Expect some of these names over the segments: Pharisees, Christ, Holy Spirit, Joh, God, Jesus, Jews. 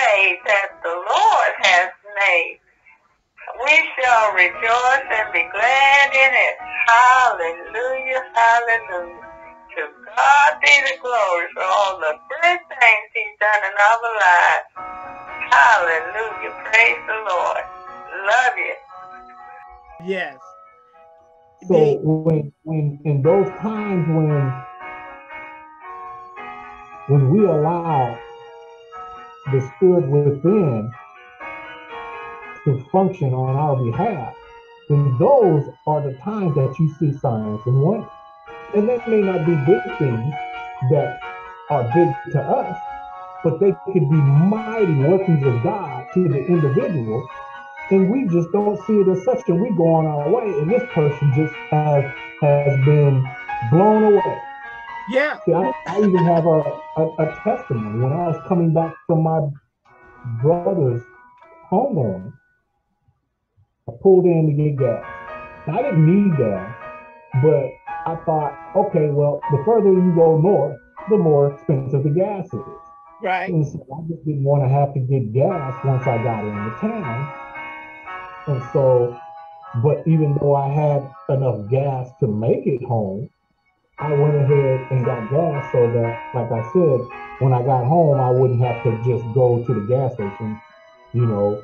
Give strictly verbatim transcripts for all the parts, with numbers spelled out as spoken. day that the Lord has made. We shall rejoice and be glad in it. Hallelujah, hallelujah. To God be the glory for all the good things he's done in our lives. Hallelujah, praise the Lord. Love you. Yes. So when, when in those times when when we allow the Spirit within to function on our behalf, then those are the times that you see signs and wonders. And that may not be big things that are big to us, but they could be mighty workings of God to the individual. And we just don't see it as such, and we go on our way, and this person just has, has been blown away. Yeah. See, I, I even have a, a, a testimony. When I was coming back from my brother's homeland, I pulled in to get gas. Now, I didn't need gas, but I thought, okay, well, the further you go north, the more expensive the gas is. Right. And so I just didn't want to have to get gas once I got into town. And so, but even though I had enough gas to make it home, I went ahead and got gas so that, like I said, when I got home, I wouldn't have to just go to the gas station, you know,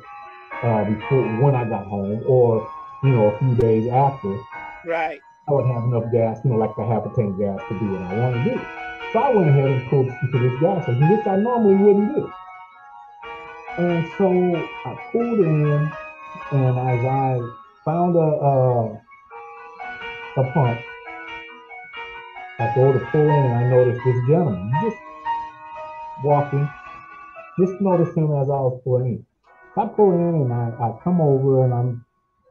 uh, before when I got home, or, you know, a few days after. Right. I would have enough gas, you know, like a half a tank of gas to do what I want to do. So I went ahead and pulled into this gas station, which I normally wouldn't do. And so I pulled in. And as I found a uh, a pump, I go to pull in, and I noticed this gentleman just walking. Just noticed him as I was pulling in. I pull in, and I, I come over, and I'm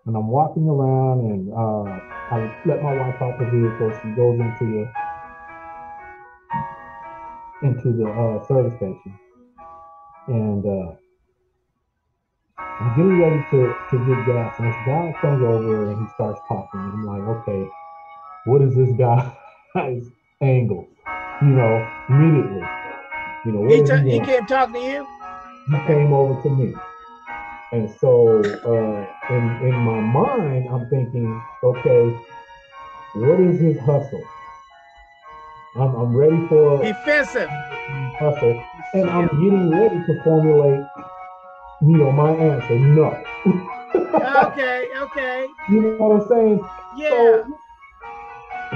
and I'm walking around, and uh, I let my wife out the vehicle. She goes into the into the uh, service station, and. Uh, I'm getting ready to, to get gas, and this guy comes over and he starts talking. And I'm like, okay, what is this guy's angle? You know, immediately. You know, what he, ta- he, he came talking to you? He came over to me. And so uh, in, in my mind, I'm thinking, okay, what is his hustle? I'm, I'm ready for... Defensive. Hustle. And I'm getting ready to formulate... You know, my answer, no. okay, okay. You know what I'm saying? Yeah. So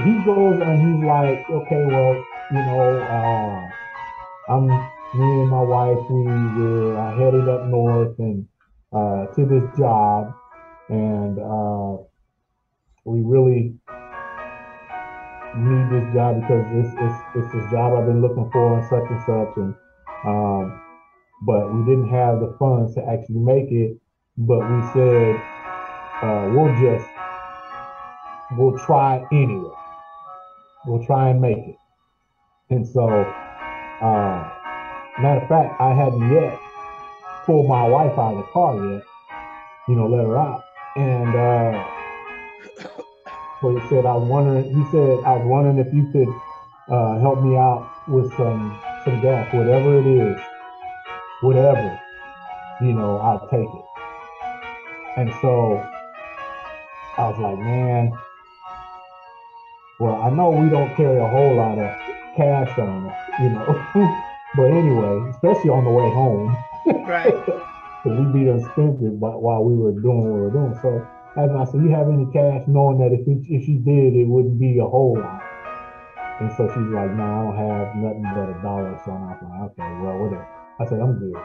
he goes and he's like, okay, well, you know, uh, I'm, me and my wife, we were uh, headed up north and uh, to this job, and uh, we really need this job because it's, it's, it's this job I've been looking for and such and such, and um, but we didn't have the funds to actually make it, but we said, uh, we'll just, we'll try anyway. We'll try and make it. And so, uh, matter of fact, I hadn't yet pulled my wife out of the car yet, you know, let her out. And uh, well, he said, I was wondering, he said, I was wondering if you could uh, help me out with some, some gas, whatever it is. Whatever, you know, I'll take it. And so I was like, man, well, I know we don't carry a whole lot of cash on us, you know, but anyway, especially on the way home, right? Because we'd be done spent it while we were doing what we were doing. So as I said, you have any cash, knowing that if, it, if she did, it wouldn't be a whole lot. And so she's like, no, I don't have nothing but a dollar. So I was like, okay, well, whatever. I said, I'm good.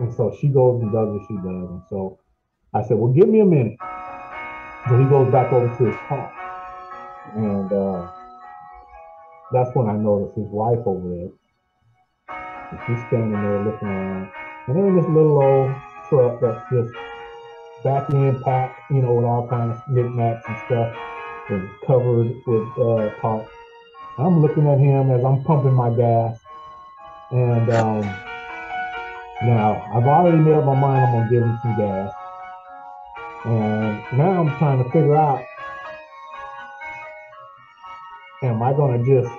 And so she goes and does what she does. And so I said, well, give me a minute. So he goes back over to his car. And uh, that's when I noticed his wife over there. And she's standing there looking around. And they're in this little old truck that's just back end packed, you know, with all kinds of knickknacks and stuff, and covered with uh, tarp. I'm looking at him as I'm pumping my gas. And... Um, Now, I've already made up my mind I'm going to give him some gas. And now I'm trying to figure out, am I going to just,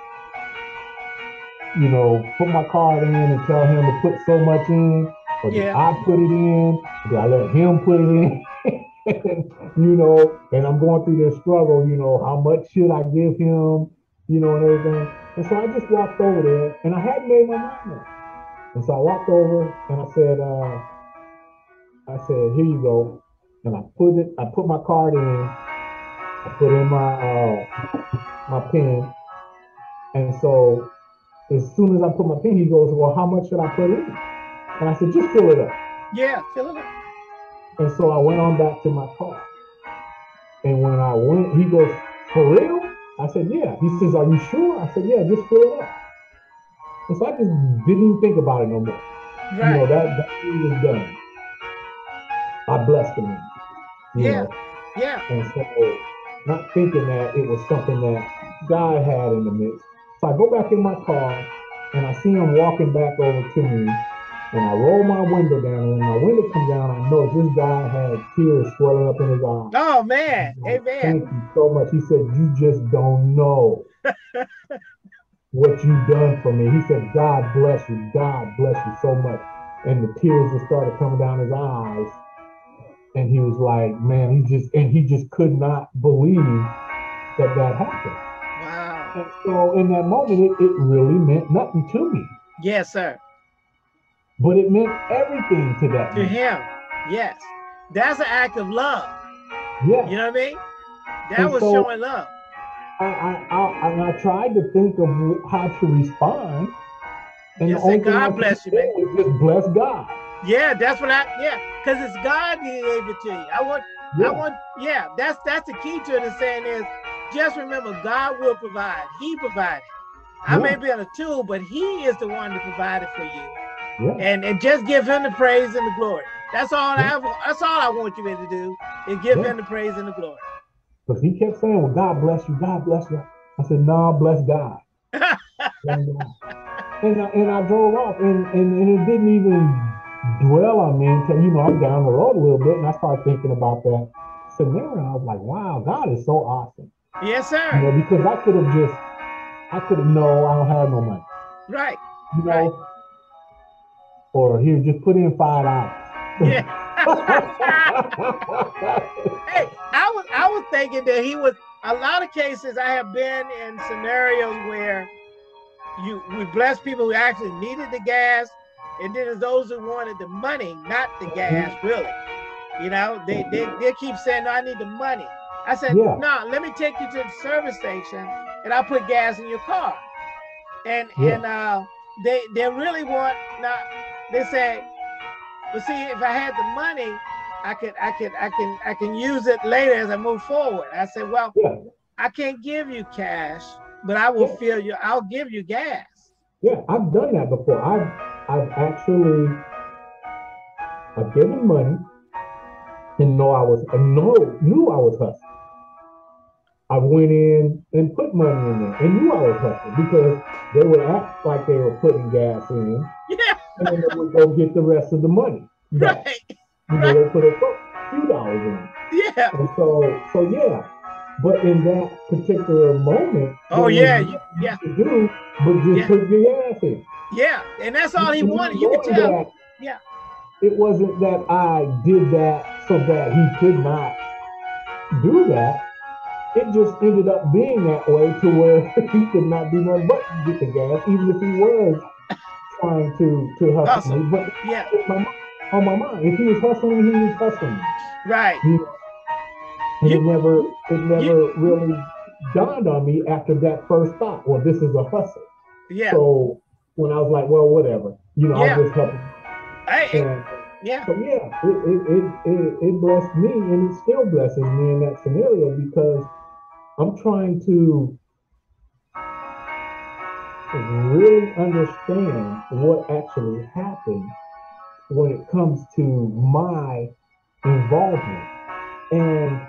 you know, put my card in and tell him to put so much in? Or did yeah. I put it in? Did I let him put it in? You know, and I'm going through this struggle, you know, how much should I give him, you know, and everything. And so I just walked over there, and I hadn't made my mind up. And so I walked over, and I said, uh, I said, here you go. And I put it, I put my card in, I put in my, uh, my pen. And so as soon as I put my pen, he goes, well, how much should I put in? And I said, just fill it up. Yeah, fill it up. And so I went on back to my car. And when I went, he goes, for real? I said, yeah. He says, are you sure? I said, yeah, just fill it up. And so I just didn't even think about it no more. Right. You know, that, that thing was done. I blessed him. You yeah. know? Yeah. And so not thinking that it was something that God had in the midst. So I go back in my car, and I see him walking back over to me. And I roll my window down, and when my window comes down, I know this guy had tears swelling up in his eyes. Oh, man. Amen. Thank you so much. He said, you just don't know what you've done for me. He said, God bless you. God bless you so much. And the tears just started coming down his eyes. And he was like, man, he just, and he just could not believe that that happened. Wow. And so in that moment, it, it really meant nothing to me. Yes, sir. But it meant everything to that. To man. him, yes. That's an act of love. Yeah. You know what I mean? That and was so showing love. I I, I and I tried to think of how to respond. And just the only say, God thing bless you, man. Just bless God. Yeah, that's what I, yeah. Because it's God who gave it to you. I want, yeah. I want, yeah. That's, that's the key to it, is saying is, just remember, God will provide. He provided. Yeah. I may be on a tool, but he is the one that provided for you. Yeah. And and just give him the praise and the glory. That's all yeah. I that's all I want you to do, is give yeah. him the praise and the glory. Because he kept saying, well, God bless you, God bless you. I said, no, nah, bless God. and, uh, and, I, and I drove off, and, and, and it didn't even dwell on me until, you know, I'm down the road a little bit, and I started thinking about that scenario. And I was like, wow, God is so awesome. Yes, sir. You know, because I could have just, I could have, no, I don't have no money. Right. You know? Right. Or here, just put in five dollars. Yeah. Hey, I was I was thinking that he was. A lot of cases I have been in scenarios where you we bless people who actually needed the gas, and then there's those who wanted the money, not the gas, really. You know, they they they keep saying, no, I need the money. I said, yeah. no, let me take you to the service station, and I'll put gas in your car. And yeah. and uh, they they really want not. They said, "Well, see, if I had the money, I could, I could, I can, I can use it later as I move forward." I said, "Well, yeah. I can't give you cash, but I will yeah. fill you. I'll give you gas." Yeah, I've done that before. I've, I've actually, I've given money, and know I was, and know knew I was hustling. I went in and put money in there, and knew I was hustling because they would act like they were putting gas in. Yeah. And then they would go get the rest of the money. Back. Right. You know, they put a few dollars in. Yeah. And so, so yeah. But in that particular moment, oh yeah, you, yeah. To do, but just yeah. put your ass in. Yeah, and that's all he you wanted. You could tell. That, yeah. It wasn't that I did that so that he could not do that. It just ended up being that way to where he could not do nothing but get the gas, even if he was trying to to hustle awesome. me, but yeah, my, on my mind, if he was hustling, he was hustling, right? You, and you, it never, it never you, really dawned on me after that first thought. Well, this is a hustle. Yeah. So when I was like, well, whatever, you know, yeah. I'll just help him. I, and, yeah. So yeah, it it, it it it blessed me, and it still blesses me in that scenario because I'm trying to really understand what actually happened when it comes to my involvement, and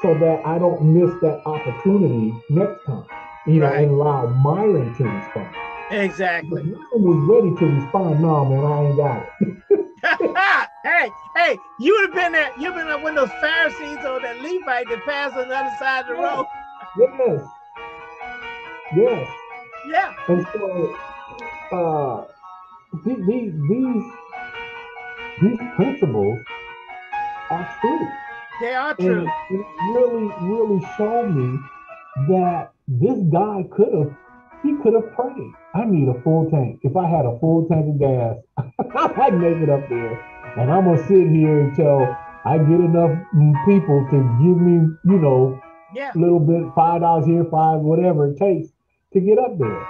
so that I don't miss that opportunity next time, you right. know, and allow Myron to respond. Exactly. Myron was ready to respond. No, man, I ain't got it. Hey, hey, you would have been there. You've been at one of those Pharisees or that Levite that passed on the other side of the road. Yes. Yes. Yeah. And so uh, these, these these principles are true. They are true. And it really, really showed me that this guy could have, he could have prayed. I need a full tank. If I had a full tank of gas, I'd make it up there. And I'm going to sit here until I get enough people to give me, you know, a yeah. little bit, five dollars here, five, whatever it takes to get up there.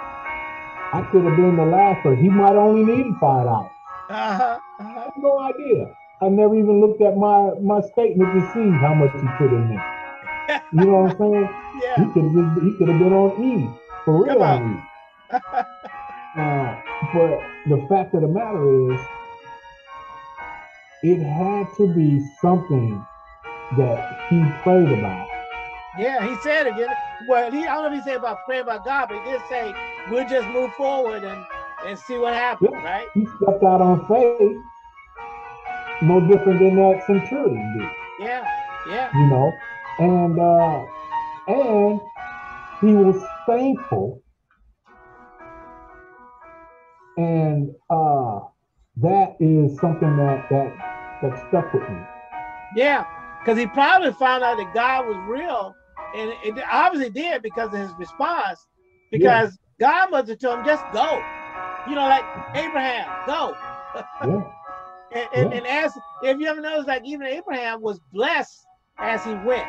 I could have been the last person. He might only need five dollars. Uh-huh. I have no idea. I never even looked at my, my statement to see how much he put in there. You know what I'm saying? Yeah. He could have been, he could have been on E, for real on E. uh, but the fact of the matter is, it had to be something that he prayed about. Yeah, he said it. Well, he, I don't know if he said about praying about God, but he did say, we'll just move forward and, and see what happens, yeah. right? He stepped out on faith, no different than that centurion did. Yeah, yeah. You know? And, uh, and he was thankful. And uh, that is something that, that, that stuck with me. Yeah. Because he probably found out that God was real, and it obviously did because of his response. Because yeah. God must have told him, just go. You know, like Abraham, go. Yeah. and, and, yeah. and as if you ever notice, like even Abraham was blessed as he went.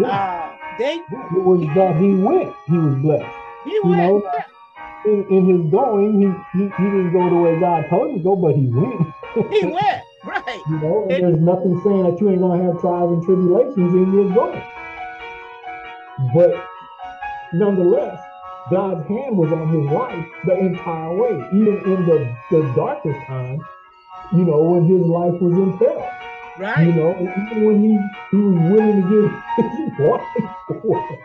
Yeah. Uh, they, it was that he went. He was blessed. He you went. Know, yeah. in, in his going, he, he he didn't go the way God told him to go, but he went. He went. Right. You know, and it, there's nothing saying that you ain't gonna have trials and tribulations in your going. But nonetheless, God's hand was on his life the entire way, even in the, the darkest time, you know, when his life was in peril. Right. You know, and even when he, he was willing to give his life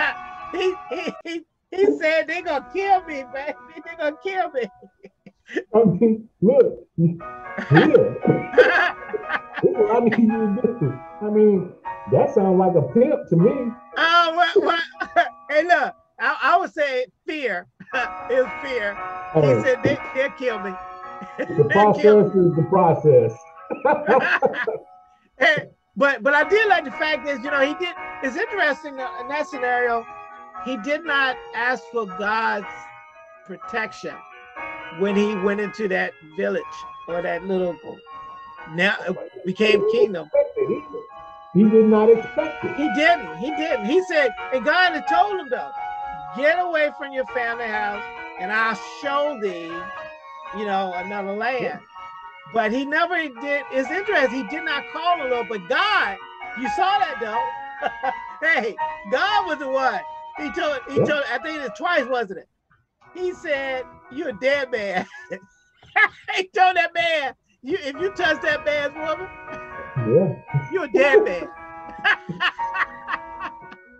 away. he, he, he said, they're gonna kill me, baby. They're gonna kill me. I mean, look, here. I mean, you do. I mean, that sounds like a pimp to me. Oh, well, well, hey, look, I, I would say fear. It's fear. He hey. said they, they'll kill me. The process is the process. hey, but but I did like the fact is, you know, he did. It's interesting in that scenario, he did not ask for God's protection when he went into that village or that little, now it became kingdom. He did not expect it. He didn't. He didn't. He said, and God had told him though, get away from your family house and I'll show thee, you know, another land. Yeah. But he never did. It's interesting. He did not call the Lord, but God, you saw that though. Hey, God was the one. He told, he yeah. told, I think it was twice, wasn't it? He said, you're a dead man. He told that man, you if you touch that man's woman, yeah. you're a dead man.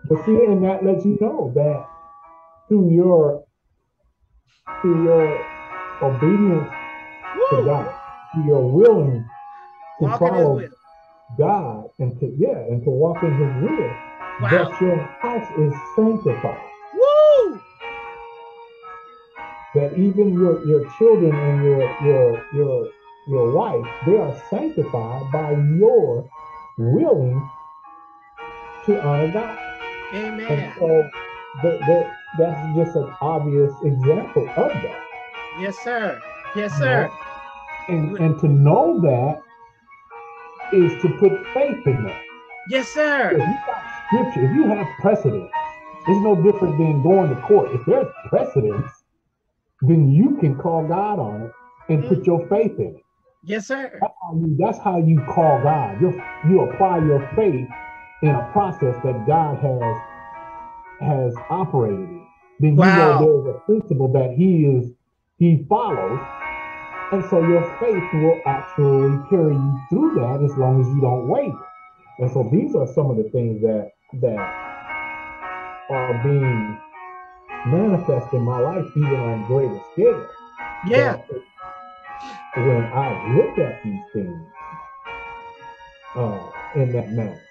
But see, and that lets you know that through your through your obedience Woo. to God, through your willing to walk follow will. God and to yeah, and to walk in his will, wow. that your house is sanctified. Woo! That even your, your children and your, your, your, your wife, they are sanctified by your willing to honor God. Amen. And so that, that, that's just an obvious example of that. Yes, sir. Yes, sir. You know? And, and to know that is to put faith in that. Yes, sir. If you have scripture, if you have precedence, it's no different than going to court. If there's precedence, then you can call God on it and put your faith in it. Yes, sir. That's how you, that's how you call God. You you apply your faith in a process that God has has operated in. Then wow. you know there's a principle that He is He follows, and so your faith will actually carry you through that as long as you don't waver. And so these are some of the things that that are being manifest in my life, even on greater scale. Yeah. But when I look at these things uh, in that manner,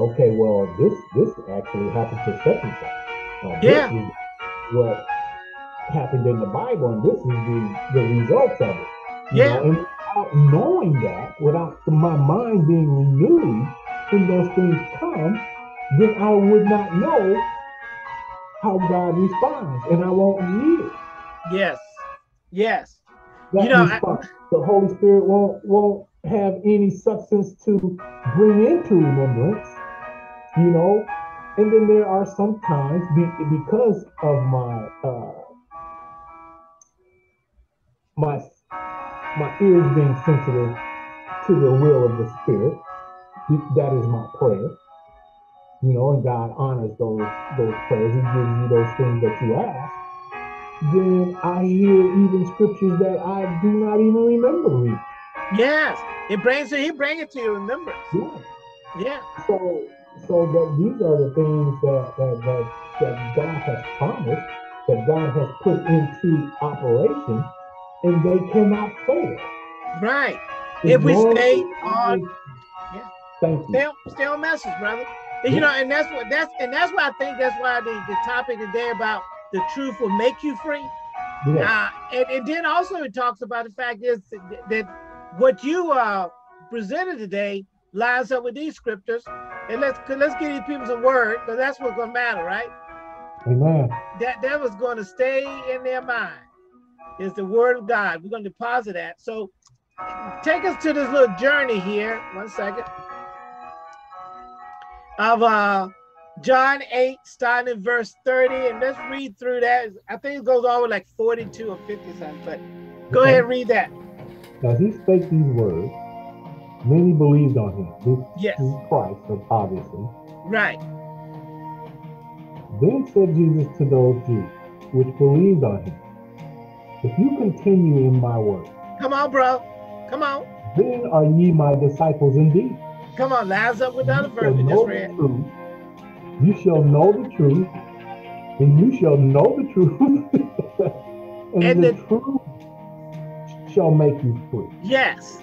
okay, well, this this actually happened to such and such. Uh, yeah. This is what happened in the Bible, and this is the, the results of it. You yeah. know? And without knowing that, without my mind being renewed, when those things come, then I would not know how God responds, and I won't yield. Yes, yes. That you know, response, I, the Holy Spirit won't won't have any substance to bring into remembrance, you know. And then there are some times, be, because of my uh, my my ears being sensitive to the will of the Spirit, that is my prayer. You know, and God honors those those prayers. He gives you those things that you ask. Then I hear even scriptures that I do not even remember reading. Yes, it brings it. He brings it to your remembrance. Yeah. Yeah. So, so that these are the things that that that, that God has promised, that God has put into operation, and they cannot fail. Right. If, if we stay on. Yeah. Thank you. Stay on, stay on message, brother. And, you know, and that's what that's and that's why I think that's why the, the topic today about the truth will make you free. Yeah. Uh, and, and then also it talks about the fact is that, that what you uh, presented today lines up with these scriptures. And let's let's give these people a word, because that's what's going to matter, right? Amen. That that was going to stay in their mind is the word of God. We're going to deposit that. So take us to this little journey here. One second. Of uh, John eight, starting in verse thirty, and let's read through that. I think it goes on with like forty-two or fifty something, but go okay. ahead and read that. Now he spake these words, many believed on him. This yes. is Christ, obviously. Right. Then said Jesus to those Jews which believed on him, if you continue in my word, come on, bro, come on, then are ye my disciples indeed. Come on, lines up with the other verse we just read. Truth. You shall know the truth, and you shall know the truth, and, and the, the truth shall make you free. Yes.